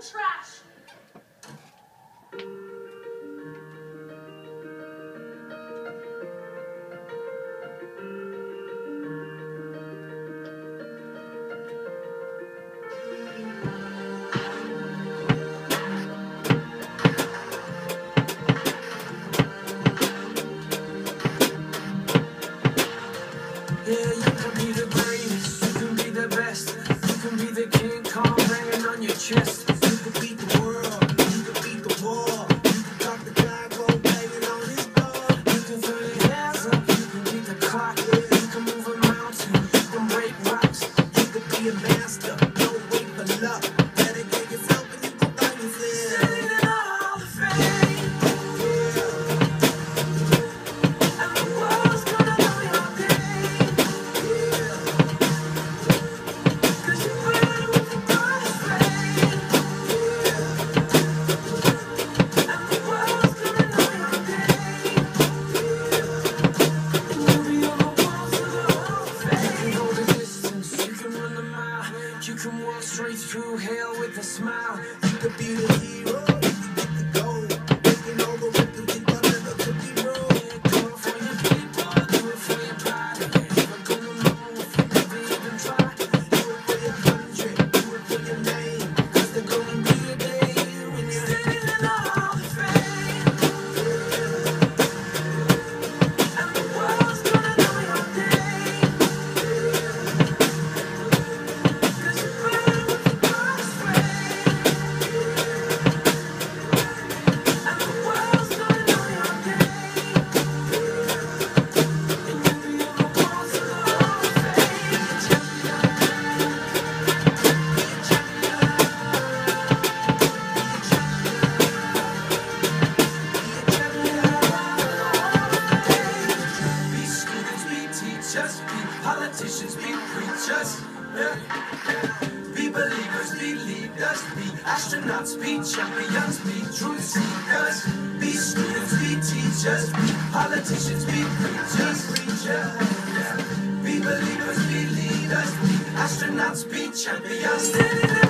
the trash. Be believers, be leaders, be astronauts, be champions.